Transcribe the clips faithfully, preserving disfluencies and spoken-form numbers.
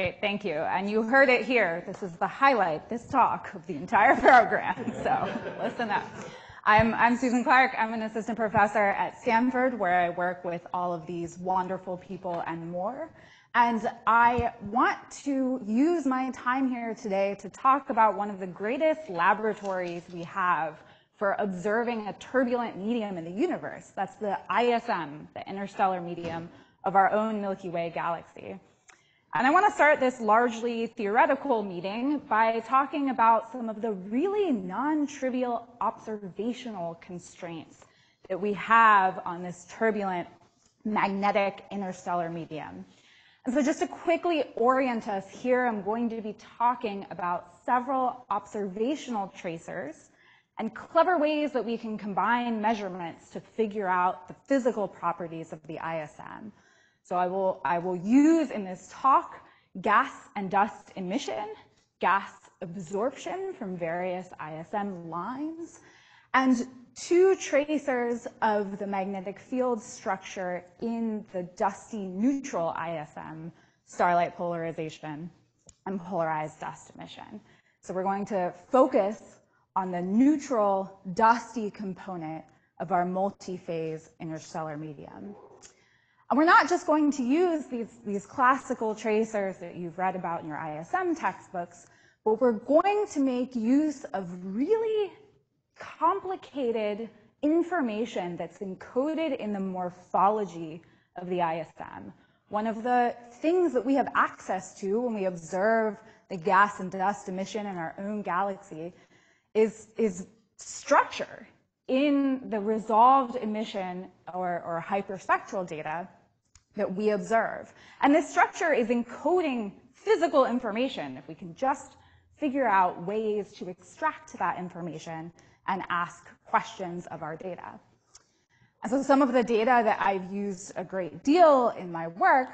Great, thank you. And you heard it here. This is the highlight, this talk, of the entire program. So listen up. I'm, I'm Susan Clark. I'm an assistant professor at Stanford, where I work with all of these wonderful people and more. And I want to use my time here today to talk about one of the greatest laboratories we have for observing a turbulent medium in the universe. That's the I S M, the interstellar medium of our own Milky Way galaxy. And I want to start this largely theoretical meeting by talking about some of the really non-trivial observational constraints that we have on this turbulent magnetic interstellar medium. And so just to quickly orient us here, I'm going to be talking about several observational tracers and clever ways that we can combine measurements to figure out the physical properties of the I S M. So I will, I will use in this talk gas and dust emission, gas absorption from various I S M lines, and two tracers of the magnetic field structure in the dusty neutral I S M, starlight polarization and polarized dust emission. So we're going to focus on the neutral dusty component of our multi-phase interstellar medium. And we're not just going to use these, these classical tracers that you've read about in your I S M textbooks, but we're going to make use of really complicated information that's encoded in the morphology of the I S M. One of the things that we have access to when we observe the gas and dust emission in our own galaxy is, is structure in the resolved emission or, or hyperspectral data that we observe. And this structure is encoding physical information. If we can just figure out ways to extract that information and ask questions of our data. And so some of the data that I've used a great deal in my work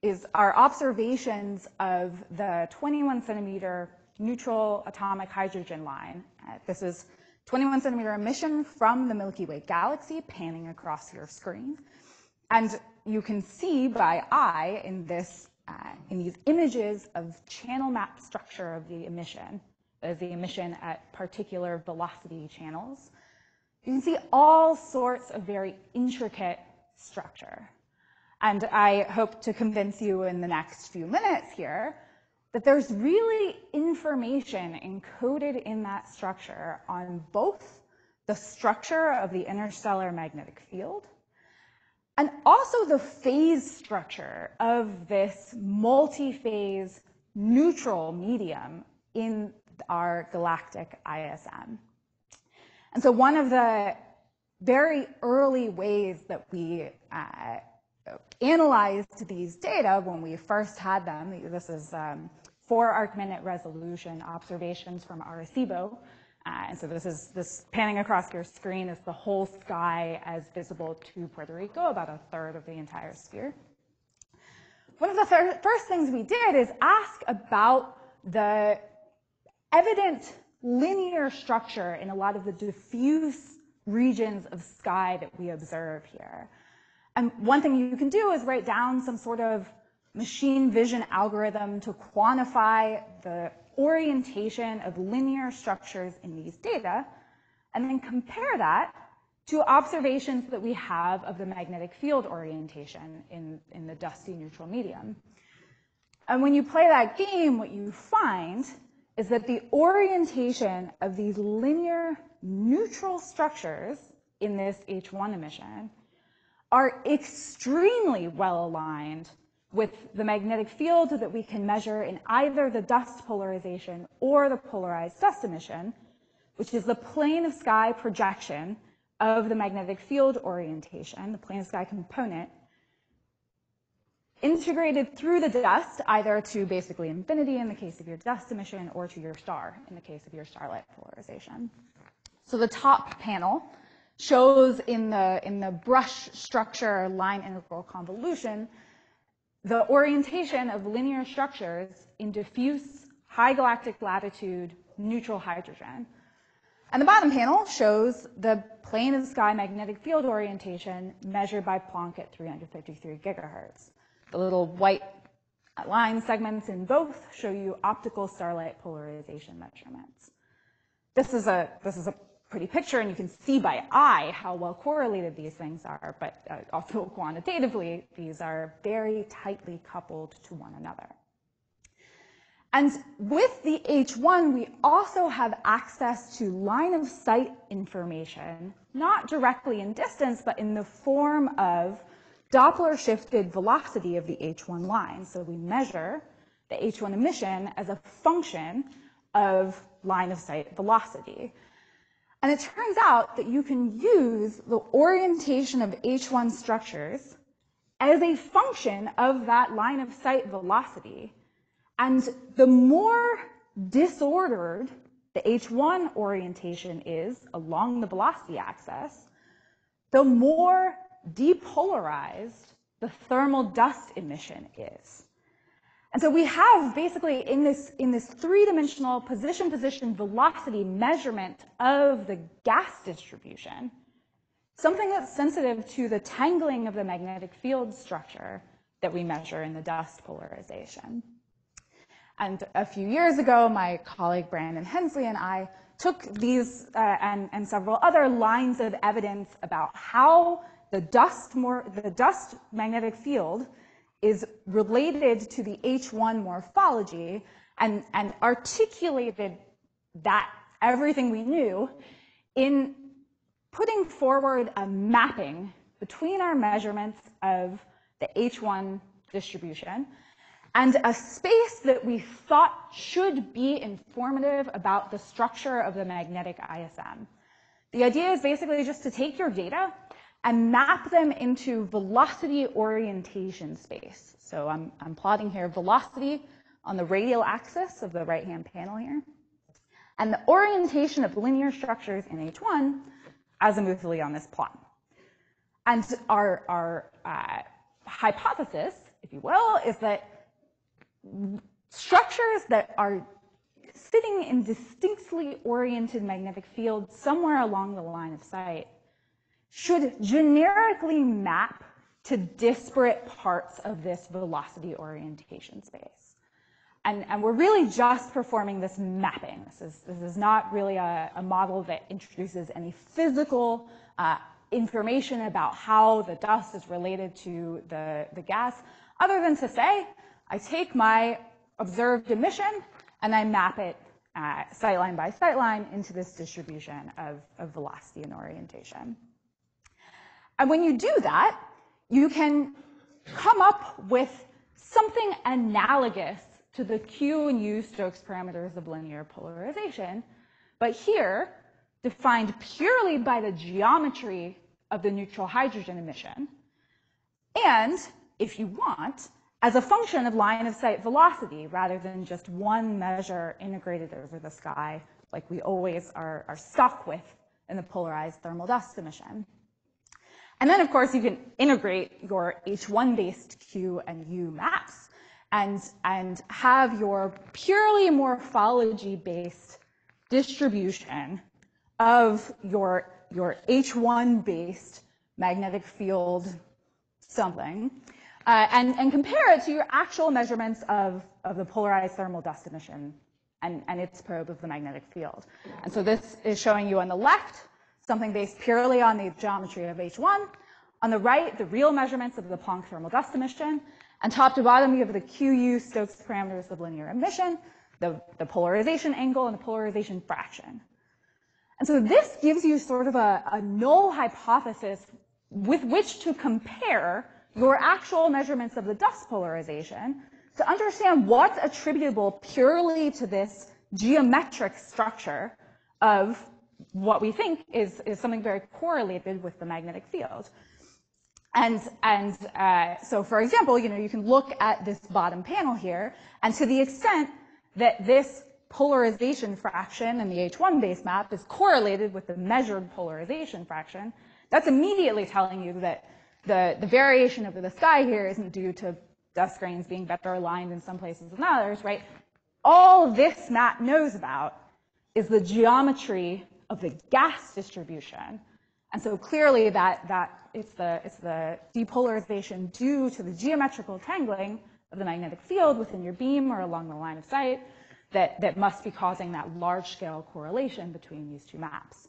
is our observations of the twenty-one centimeter neutral atomic hydrogen line. Uh, this is twenty-one centimeter emission from the Milky Way galaxy panning across your screen. And you can see by eye in this Uh, in these images of channel map structure of the emission, of the emission at particular velocity channels, you can see all sorts of very intricate structure. And I hope to convince you in the next few minutes here that there's really information encoded in that structure on both the structure of the interstellar magnetic field and also the phase structure of this multi-phase neutral medium in our galactic I S M. And so one of the very early ways that we uh, analyzed these data when we first had them, this is um, four arc minute resolution observations from Arecibo. Uh, and so this is this panning across your screen is the whole sky as visible to Puerto Rico, about a third of the entire sphere. One of the fir- first things we did is ask about the evident linear structure in a lot of the diffuse regions of sky that we observe here. And one thing you can do is write down some sort of machine vision algorithm to quantify the orientation of linear structures in these data, and then compare that to observations that we have of the magnetic field orientation in, in the dusty neutral medium. And when you play that game, what you find is that the orientation of these linear neutral structures in this H one emission are extremely well aligned with the magnetic field that we can measure in either the dust polarization or the polarized dust emission, which is the plane of sky projection of the magnetic field orientation, the plane of sky component, integrated through the dust, either to basically infinity in the case of your dust emission or to your star in the case of your starlight polarization. So the top panel shows in the, in the brush structure line integral convolution the orientation of linear structures in diffuse high galactic latitude neutral hydrogen. And the bottom panel shows the plane of the sky magnetic field orientation measured by Planck at three hundred fifty-three gigahertz. The little white Line segments in both show you optical starlight polarization measurements. This is a, this is a pretty picture, and you can see by eye how well correlated these things are, but uh, also quantitatively, these are very tightly coupled to one another. And with the H one, we also have access to line of sight information, not directly in distance, but in the form of Doppler shifted velocity of the H one line. So we measure the H one emission as a function of line of sight velocity. And it turns out that you can use the orientation of H one structures as a function of that line of sight velocity. And the more disordered the H one orientation is along the velocity axis, the more depolarized the thermal dust emission is. And so we have basically in this, in this three-dimensional position, position, velocity measurement of the gas distribution, something that's sensitive to the tangling of the magnetic field structure that we measure in the dust polarization. And a few years ago, my colleague Brandon Hensley and I took these uh, and, and several other lines of evidence about how the dust, more, the dust magnetic field is related to the H one morphology, and, and articulated that everything we knew in putting forward a mapping between our measurements of the H one distribution and a space that we thought should be informative about the structure of the magnetic I S M. The idea is basically just to take your data and map them into velocity orientation space. So I'm, I'm plotting here velocity on the radial axis of the right-hand panel here, and the orientation of linear structures in H one azimuthally on this plot. And our, our uh, hypothesis, if you will, is that structures that are sitting in distinctly oriented magnetic fields somewhere along the line of sight should generically map to disparate parts of this velocity orientation space. And, and we're really just performing this mapping. This is, this is not really a, a model that introduces any physical uh, information about how the dust is related to the, the gas, other than to say, I take my observed emission and I map it uh, sightline by sightline into this distribution of, of velocity and orientation. And when you do that, you can come up with something analogous to the Q and U Stokes parameters of linear polarization, but here defined purely by the geometry of the neutral hydrogen emission. And if you want, as a function of line of sight velocity, rather than just one measure integrated over the sky, like we always are, are stuck with in the polarized thermal dust emission. And then, of course, you can integrate your H one-based Q and U maps and, and have your purely morphology-based distribution of your, your H one-based magnetic field something, uh, and, and compare it to your actual measurements of, of the polarized thermal dust emission and, and its probe of the magnetic field. And so this is showing you on the left something based purely on the geometry of H one. On the right, the real measurements of the Planck thermal dust emission. And top to bottom, you have the Q U Stokes parameters of linear emission, the, the polarization angle, and the polarization fraction. And so this gives you sort of a, a null hypothesis with which to compare your actual measurements of the dust polarization to understand what's attributable purely to this geometric structure of what we think is, is something very correlated with the magnetic field. And, and uh, so, for example, you know, you can look at this bottom panel here, and to the extent that this polarization fraction in the H one base map is correlated with the measured polarization fraction, that's immediately telling you that the, the variation over the sky here isn't due to dust grains being better aligned in some places than others, right? All this map knows about is the geometry of the gas distribution, and so clearly that that it's the it's the depolarization due to the geometrical tangling of the magnetic field within your beam or along the line of sight that, that must be causing that large-scale correlation between these two maps.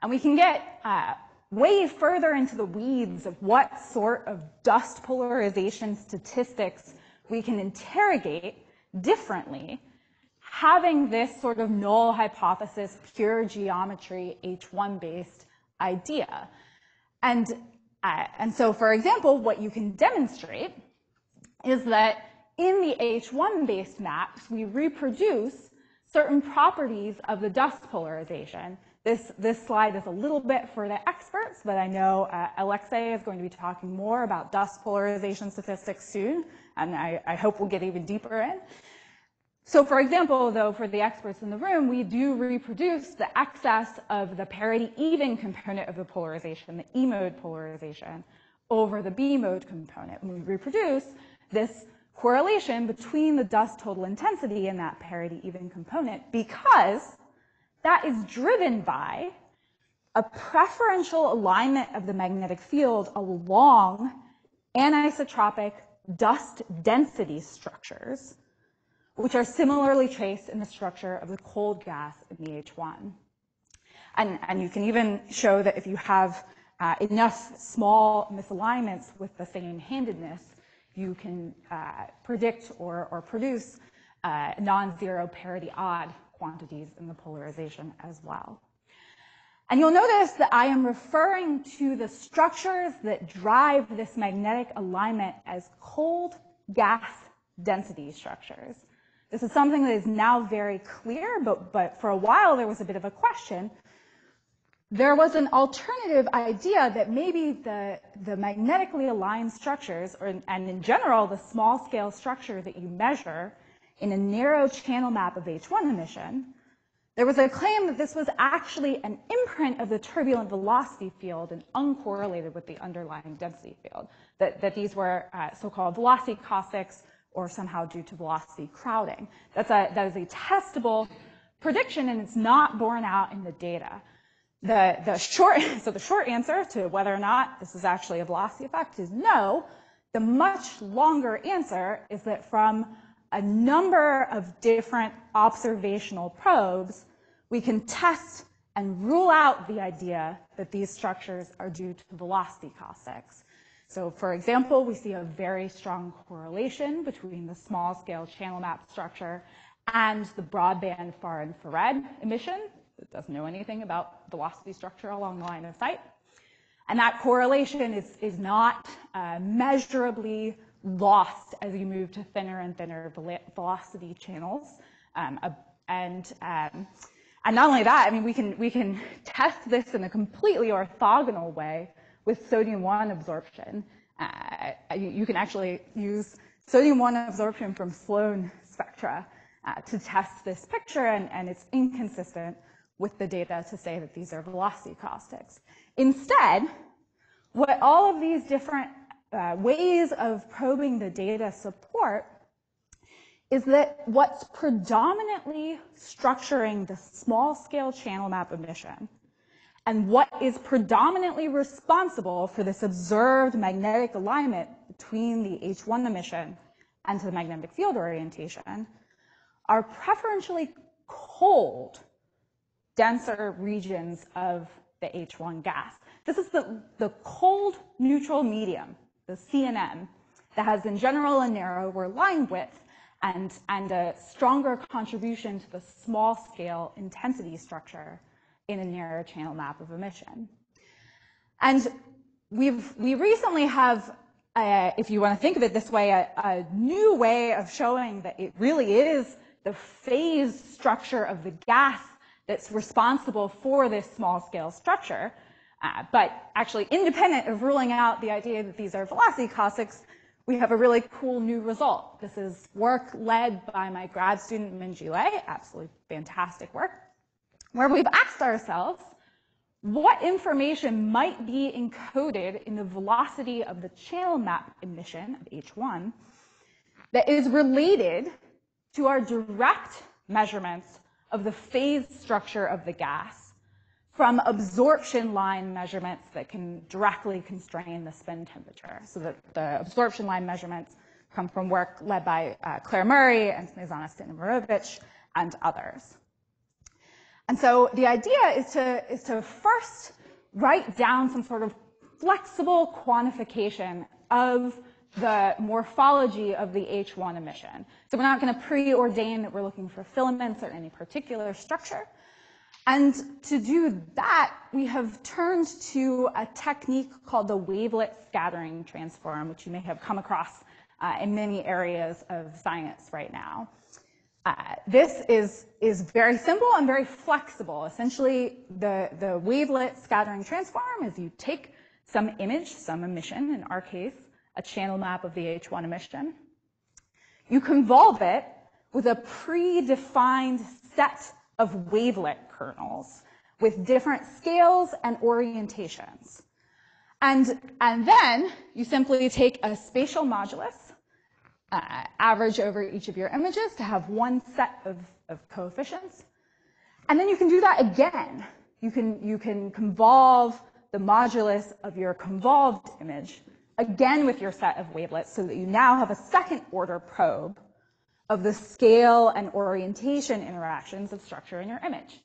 And we can get uh, way further into the weeds of what sort of dust polarization statistics we can interrogate differently, having this sort of null hypothesis, pure geometry, H one-based idea. And, uh, and so, for example, what you can demonstrate is that in the H one-based maps, we reproduce certain properties of the dust polarization. This, this slide is a little bit for the experts, but I know uh, Alexei is going to be talking more about dust polarization statistics soon, and I, I hope we'll get even deeper in. So, for example, though, for the experts in the room, we do reproduce the excess of the parity even component of the polarization, the E-mode polarization, over the B-mode component. And we reproduce this correlation between the dust total intensity and that parity even component, because that is driven by a preferential alignment of the magnetic field along anisotropic dust density structures, which are similarly traced in the structure of the cold gas in the H one. And, and you can even show that if you have uh, enough small misalignments with the same handedness, you can uh, predict or, or produce uh, non-zero parity odd quantities in the polarization as well. And you'll notice that I am referring to the structures that drive this magnetic alignment as cold gas density structures. This is something that is now very clear, but, but for a while there was a bit of a question. There was an alternative idea that maybe the, the magnetically aligned structures, or, and in general, the small-scale structure that you measure in a narrow channel map of H one emission, there was a claim that this was actually an imprint of the turbulent velocity field and uncorrelated with the underlying density field, that, that these were uh, so-called velocity caustics, or somehow due to velocity crowding. That's a, that is a testable prediction, and it's not borne out in the data. The, the short, so the short answer to whether or not this is actually a velocity effect is no. The much longer answer is that from a number of different observational probes, we can test and rule out the idea that these structures are due to velocity caustics. So, for example, we see a very strong correlation between the small-scale channel map structure and the broadband far infrared emission. It doesn't know anything about velocity structure along the line of sight. And that correlation is, is not uh, measurably lost as you move to thinner and thinner velocity channels. Um, and, um, and not only that, I mean, we can, we can test this in a completely orthogonal way with sodium one absorption. Uh, you, you can actually use sodium one absorption from Sloan spectra uh, to test this picture, and, and it's inconsistent with the data to say that these are velocity caustics. Instead, what all of these different uh, ways of probing the data support is that what's predominantly structuring the small-scale channel map emission and what is predominantly responsible for this observed magnetic alignment between the H one emission and to the magnetic field orientation are preferentially cold, denser regions of the H one gas. This is the, the cold neutral medium, the C N M, that has in general a narrower line width and, and a stronger contribution to the small-scale intensity structure in a narrow channel map of emission. And we've, we recently have, uh, if you want to think of it this way, a, a new way of showing that it really is the phase structure of the gas that's responsible for this small-scale structure, uh, but actually independent of ruling out the idea that these are velocity caustics, we have a really cool new result. This is work led by my grad student, Minji Lei, absolutely fantastic work, where we've asked ourselves what information might be encoded in the velocity of the channel map emission of H one that is related to our direct measurements of the phase structure of the gas from absorption line measurements that can directly constrain the spin temperature, so that the absorption line measurements come from work led by uh, Claire Murray and Snezana Stanimirović and others. And so the idea is to, is to first write down some sort of flexible quantification of the morphology of the H one emission. So we're not going to preordain that we're looking for filaments or any particular structure. And to do that, we have turned to a technique called the wavelet scattering transform, which you may have come across uh, in many areas of science right now. Uh, this is, is very simple and very flexible. Essentially, the, the wavelet scattering transform is you take some image, some emission, in our case, a channel map of the H one emission. You convolve it with a predefined set of wavelet kernels with different scales and orientations. And, and then you simply take a spatial modulus, uh, average over each of your images to have one set of, of coefficients. And then you can do that again. You can, you can convolve the modulus of your convolved image again with your set of wavelets so that you now have a second order probe of the scale and orientation interactions of structure in your image.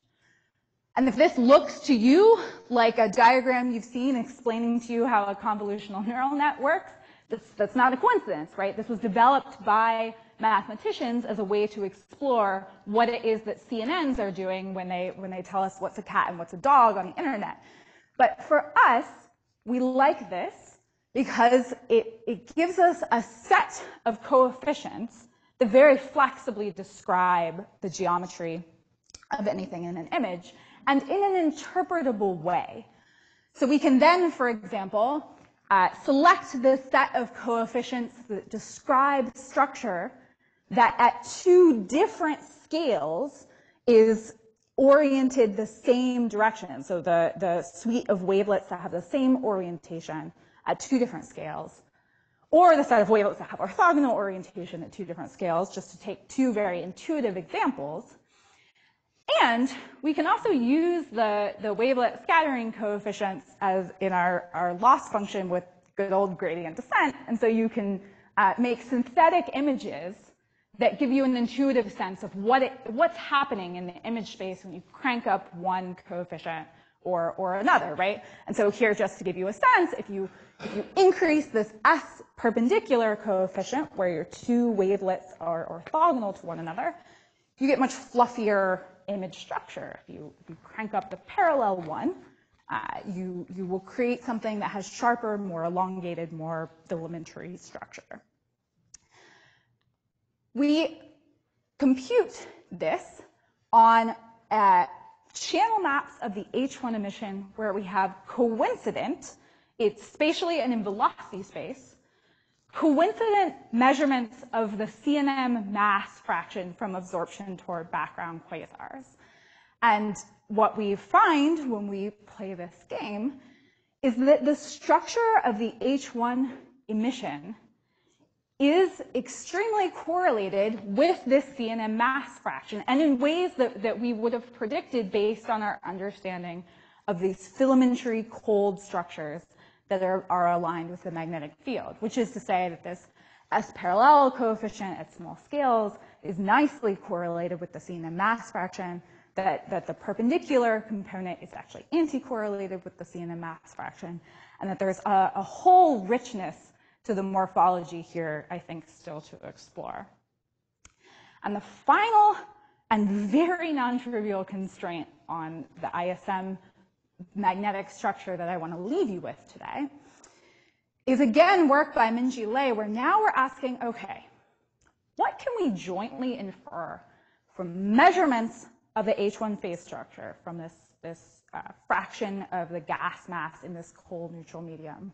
And if this looks to you like a diagram you've seen explaining to you how a convolutional neural net works, that's, that's not a coincidence, right? This was developed by mathematicians as a way to explore what it is that C N Ms are doing when they, when they tell us what's a cat and what's a dog on the internet. But for us, we like this because it, it gives us a set of coefficients that very flexibly describe the geometry of anything in an image and in an interpretable way. So we can then, for example, uh, select the set of coefficients that describe structure that at two different scales is oriented the same direction. So the, the suite of wavelets that have the same orientation at two different scales, or the set of wavelets that have orthogonal orientation at two different scales, just to take two very intuitive examples. And we can also use the, the wavelet scattering coefficients as in our, our loss function with good old gradient descent, and so you can uh, make synthetic images that give you an intuitive sense of what it, what's happening in the image space when you crank up one coefficient Or, or another, right? And so here, just to give you a sense, if you, if you increase this S perpendicular coefficient where your two wavelets are orthogonal to one another, you get much fluffier image structure. If you, if you crank up the parallel one, uh, you, you will create something that has sharper, more elongated, more filamentary structure. We compute this on a channel maps of the H one emission where we have coincident, it's spatially and in velocity space, coincident measurements of the C N M mass fraction from absorption toward background quasars. And what we find when we play this game is that the structure of the H one emission is extremely correlated with this C N M mass fraction, and in ways that, that we would have predicted based on our understanding of these filamentary cold structures that are, are aligned with the magnetic field, which is to say that this S parallel coefficient at small scales is nicely correlated with the C N M mass fraction, that, that the perpendicular component is actually anti-correlated with the C N M mass fraction, and that there's a, a whole richness to the morphology here, I think, still to explore. And the final and very non-trivial constraint on the I S M magnetic structure that I want to leave you with today is, again, work by Minji Lei, where now we're asking, okay, what can we jointly infer from measurements of the H one phase structure from this, this uh, fraction of the gas mass in this cold neutral medium?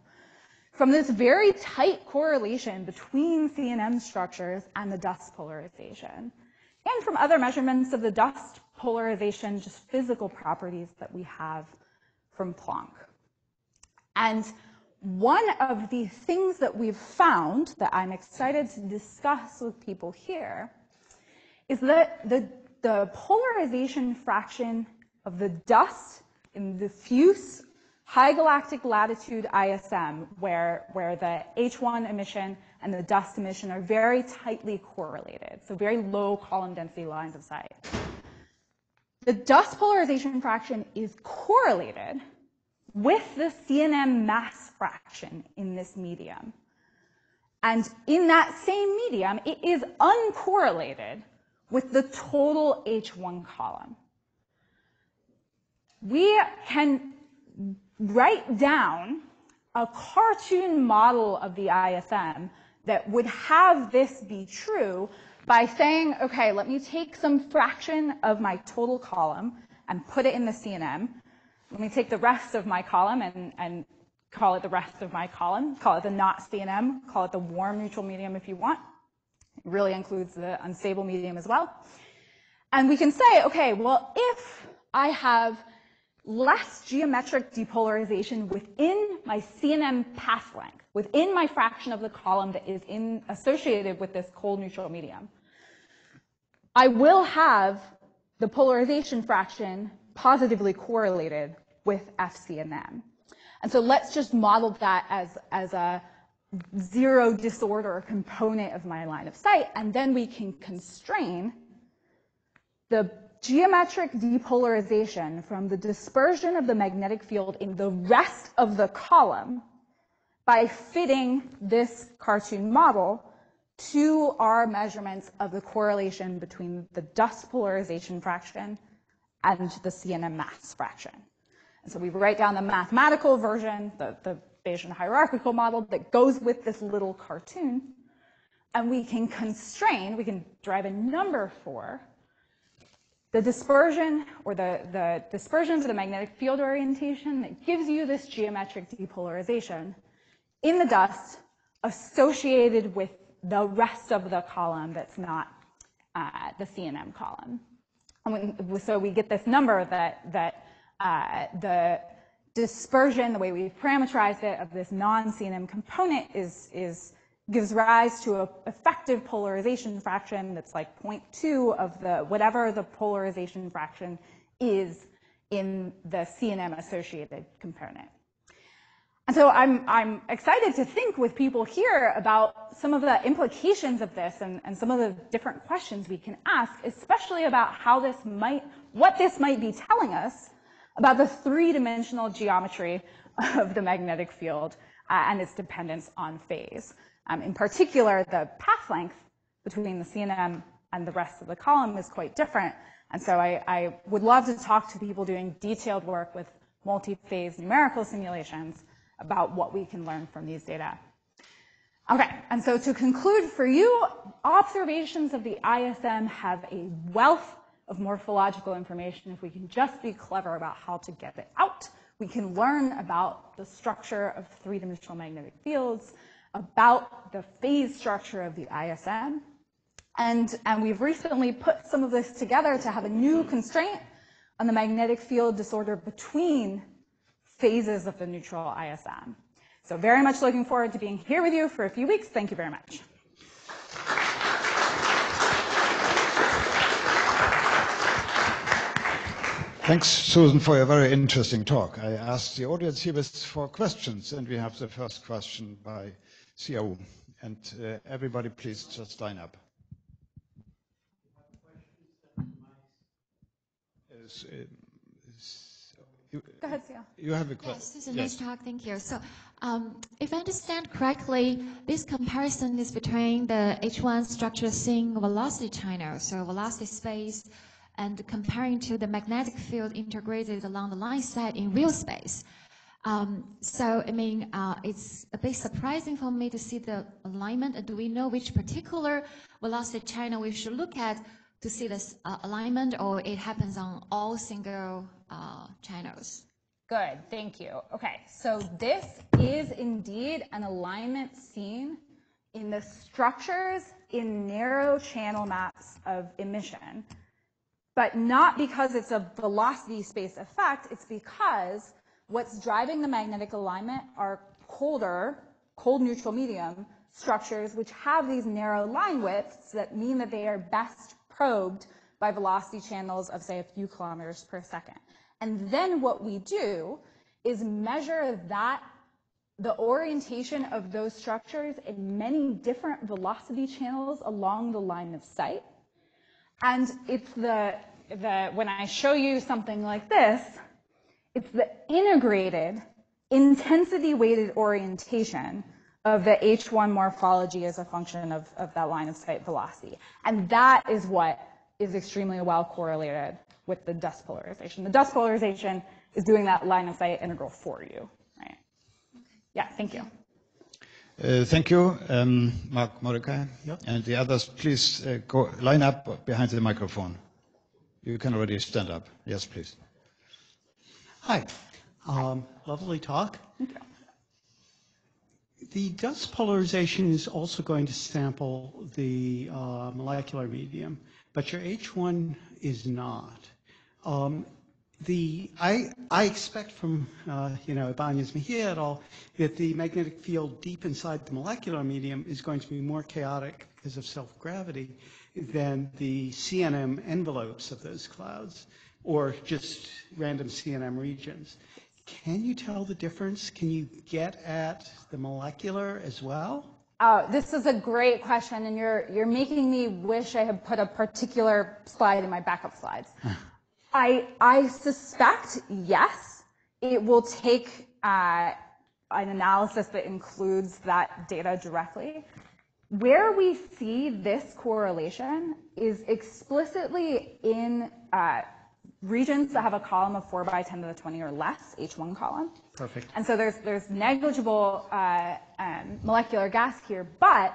From this very tight correlation between C N M structures and the dust polarization, and from other measurements of the dust polarization, just physical properties that we have from Planck. And one of the things that we've found that I'm excited to discuss with people here is that the, the polarization fraction of the dust in diffuse high galactic latitude I S M, where, where the H one emission and the dust emission are very tightly correlated, so very low column density lines of sight. The dust polarization fraction is correlated with the C N M mass fraction in this medium. And in that same medium, it is uncorrelated with the total H one column. We can write down a cartoon model of the I S M that would have this be true by saying, okay, let me take some fraction of my total column and put it in the C N M. Let me take the rest of my column and, and call it the rest of my column, call it the not C N M, call it the warm neutral medium if you want. It really includes the unstable medium as well. And we can say, okay, well, if I have less geometric depolarization within my C N M path length, within my fraction of the column that is in, associated with this cold neutral medium, I will have the polarization fraction positively correlated with F C N M. And so let's just model that as, as a zero disorder component of my line of sight, and then we can constrain the geometric depolarization from the dispersion of the magnetic field in the rest of the column by fitting this cartoon model to our measurements of the correlation between the dust polarization fraction and the C N M mass fraction. And so we write down the mathematical version, the, the Bayesian hierarchical model that goes with this little cartoon, and we can constrain, we can derive a number for the dispersion or the, the dispersion of the magnetic field orientation that gives you this geometric depolarization in the dust associated with the rest of the column that's not uh, the C N M column. And when, so we get this number that, that uh, the dispersion, the way we've parameterized it, of this non-C N M component is, is gives rise to an effective polarization fraction that's like zero point two of the whatever the polarization fraction is in the C N M associated component. And so I'm, I'm excited to think with people here about some of the implications of this and, and some of the different questions we can ask, especially about how this might, what this might be telling us about the three-dimensional geometry of the magnetic field uh, and its dependence on phase. Um, in particular, the path length between the C N M and the rest of the column is quite different. And so I, I would love to talk to people doing detailed work with multi-phase numerical simulations about what we can learn from these data. Okay, and so to conclude for you, observations of the I S M have a wealth of morphological information. If we can just be clever about how to get it out, we can learn about the structure of three-dimensional magnetic fields, about the phase structure of the I S M. And, and we've recently put some of this together to have a new constraint on the magnetic field disorder between phases of the neutral I S M. So very much looking forward to being here with you for a few weeks. Thank you very much. Thanks, Susan, for your very interesting talk. I asked the audience here for questions, and we have the first question by C O. And uh, everybody, please just line up. Is, is, you, Go ahead, C O. You have a question. Yes, Susan, yes. Nice talk. Thank you. So, um, if I understand correctly, this comparison is between the H one structure seeing velocity channel, so velocity space, and comparing to the magnetic field integrated along the line side in real space. Um, so, I mean, uh, it's a bit surprising for me to see the alignment. Do we know which particular velocity channel we should look at to see this uh, alignment, or it happens on all single uh, channels? Good, thank you. Okay, so this is indeed an alignment seen in the structures in narrow channel maps of emission, but not because it's a velocity space effect, it's because what's driving the magnetic alignment are colder, cold neutral medium structures which have these narrow line widths that mean that they are best probed by velocity channels of, say, a few kilometers per second. And then what we do is measure that, the orientation of those structures in many different velocity channels along the line of sight. And it's the, the when I show you something like this, it's the integrated intensity weighted orientation of the H one morphology as a function of, of that line of sight velocity. And that is what is extremely well correlated with the dust polarization. The dust polarization is doing that line of sight integral for you, right? Yeah, thank you. Uh, thank you, um, Mark Modica. Yep. And the others, please uh, go line up behind the microphone. You can already stand up. Yes, please. Hi. Um, lovely talk. Okay. The dust polarization is also going to sample the uh, molecular medium, but your H one is not. Um, the I I expect from uh, you know Ibanez Mejia et al. That the magnetic field deep inside the molecular medium is going to be more chaotic because of self-gravity than the C N M envelopes of those clouds, or just random C N M regions. Can you tell the difference? Can you get at the molecular as well? Oh, this is a great question, and you're you're making me wish I had put a particular slide in my backup slides. I I suspect yes, it will take uh, an analysis that includes that data directly. Where we see this correlation is explicitly in uh, regions that have a column of four by ten to the twenty or less, H one column. Perfect. And so there's there's negligible uh, um, molecular gas here, but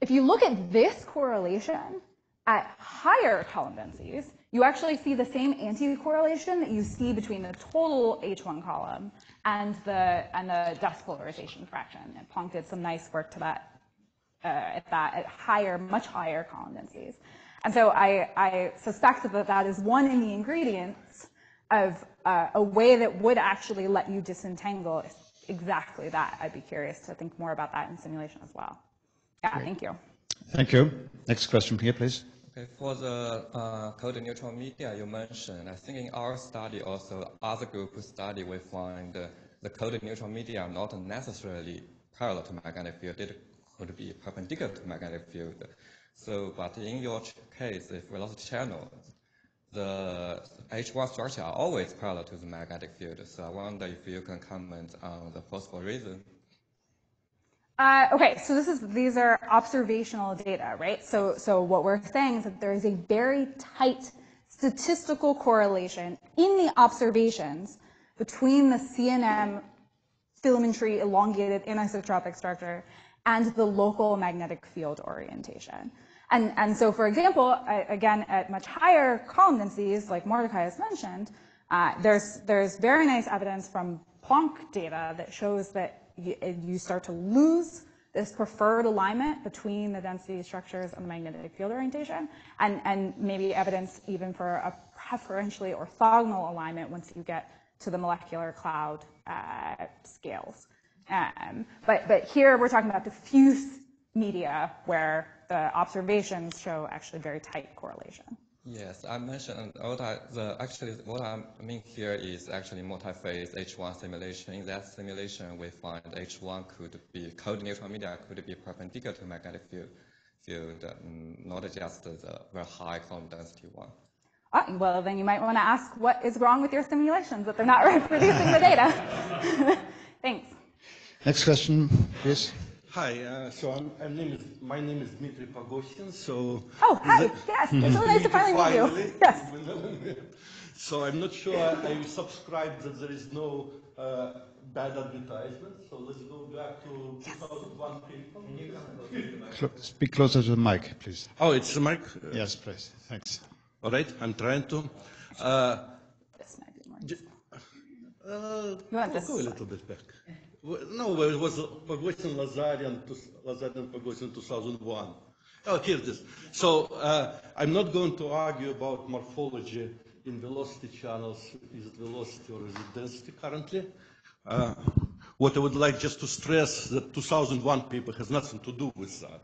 if you look at this correlation at higher column densities, you actually see the same anti-correlation that you see between the total H one column and the and the dust polarization fraction. And Planck did some nice work to that uh, at that at higher, much higher column densities. And so I, I suspect that that is one in the ingredients of uh, a way that would actually let you disentangle exactly that. I'd be curious to think more about that in simulation as well. Yeah, great. Thank you. Thank you. Next question here, please. Okay, for the uh, cold neutral media you mentioned, I think in our study, also other group study, we find uh, the cold neutral media are not necessarily parallel to magnetic field. It could be perpendicular to magnetic field. So, but in your case, if velocity channel, the H one structure are always parallel to the magnetic field. So I wonder if you can comment on the possible reason. Uh, okay, so this is these are observational data, right? So, so what we're saying is that there is a very tight statistical correlation in the observations between the C N M filamentary elongated anisotropic structure and the local magnetic field orientation. And, and so, for example, again, at much higher column densities, like Mordecai has mentioned, uh, there's, there's very nice evidence from Planck data that shows that you, you start to lose this preferred alignment between the density structures and the magnetic field orientation, and, and maybe evidence even for a preferentially orthogonal alignment once you get to the molecular cloud uh, scales. Um, but, but here we're talking about diffuse media where the observations show actually very tight correlation. Yes, I mentioned what I, the, actually what I mean here is actually multi-phase H one simulation. In that simulation, we find H one could be, cold neutral media could be perpendicular to magnetic field, field um, not just the very high column density one. Oh, well, then you might want to ask what is wrong with your simulations, that they're not reproducing the data. Thanks. Next question, please. Hi, uh, so I'm, I'm name is, my name is Dmitry Pogoshin, so... Oh, hi, the, yes, it's so nice to finally meet you. Yes. So I'm not sure I, I subscribed that there is no uh, bad advertisement, so let's go back to yes. two thousand one paper. Yes. Speak closer to the mic, please. Oh, it's the mic? Yes, please, thanks. All right, I'm trying to. Uh, this might be more uh, you want this? Go a little bit back. No, it was Pogosian-Lazarian, Lazarian-Pogosian two thousand one. Oh, here it is. So uh, I'm not going to argue about morphology in velocity channels. Is it velocity or is it density currently? Uh, what I would like just to stress that two thousand one paper has nothing to do with that,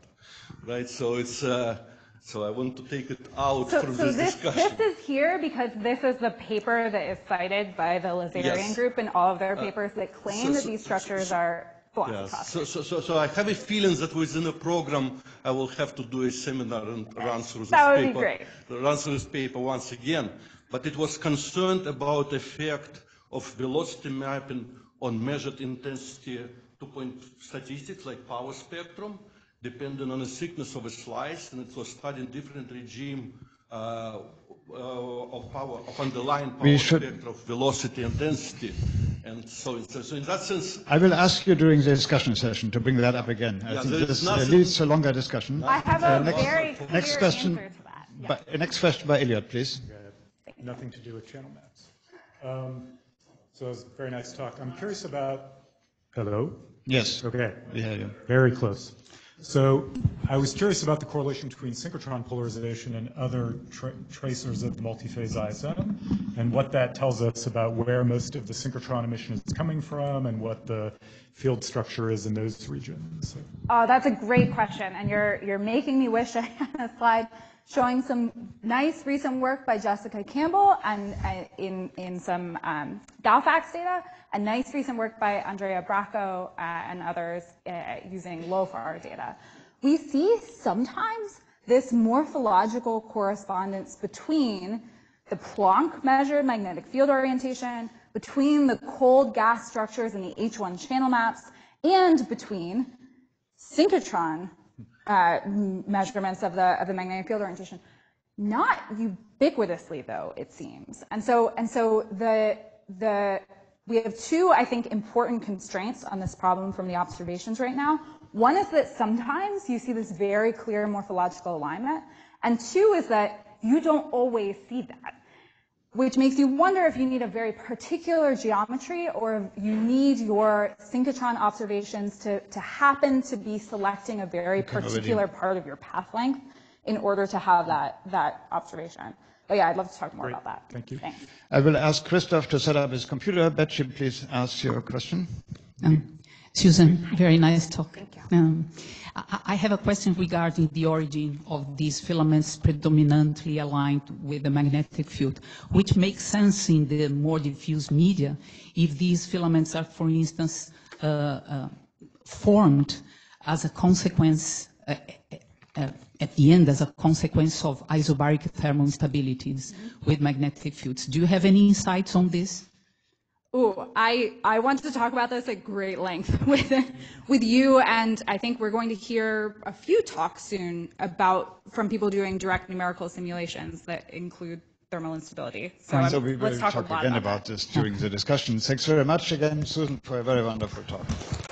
right? So it's uh, So I want to take it out so, from so this, this discussion. This is here because this is the paper that is cited by the Lazarian yes. group and all of their papers uh, that claim so, so, that these structures so, so, are yes. so, so, so, so I have a feeling that within a program I will have to do a seminar and run through this that would paper, be great. run through this paper once again. But it was concerned about the effect of velocity mapping on measured intensity two-point statistics like power spectrum, depending on the thickness of a slice, and it was studying different regime uh, uh, of power, of underlying power spectrum of velocity and density. And so, so, so in that sense... I will ask you during the discussion session to bring that up again. I yeah, think this nothing, leads to a longer discussion. I have uh, a next, very clear next question, answer to that. Yeah. By, next question by Elliot, please. Okay. Nothing to do with channel maps. Um, so it was a very nice talk. I'm curious about... Hello? Yes. Okay. Yeah, yeah. Very close. So I was curious about the correlation between synchrotron polarization and other tra tracers of multi-phase I S M, and what that tells us about where most of the synchrotron emission is coming from and what the field structure is in those regions. So. Oh, that's a great question, and you're, you're making me wish I had a slide showing some nice recent work by Jessica Campbell and uh, in, in some um, GALFAX data. A nice recent work by Andrea Bracco uh, and others uh, using LOFAR data. We see sometimes this morphological correspondence between the Planck measured magnetic field orientation, between the cold gas structures in the H one channel maps, and between synchrotron uh, measurements of the, of the magnetic field orientation. Not ubiquitously, though, it seems. And so, and so the, the, we have two, I think, important constraints on this problem from the observations right now. One is that sometimes you see this very clear morphological alignment, and two is that you don't always see that, which makes you wonder if you need a very particular geometry or if you need your synchrotron observations to, to happen to be selecting a very particular part of your path length in order to have that, that observation. But yeah, I'd love to talk more Great. about that. Thank you. Thanks. I will ask Christoph to set up his computer. Betty, please ask your question. Um, Susan, very nice talk. Thank you. Um, I, I have a question regarding the origin of these filaments predominantly aligned with the magnetic field, which makes sense in the more diffuse media if these filaments are, for instance, uh, uh, formed as a consequence uh, Uh, at the end as a consequence of isobaric thermal instabilities with magnetic fields. Do you have any insights on this? Oh, I, I want to talk about this at great length with, with you, and I think we're going to hear a few talks soon about from people doing direct numerical simulations that include thermal instability. So, um, so we will let's talk, talk a lot again about, about this during the discussion. Thanks very much again, Susan, for a very wonderful talk.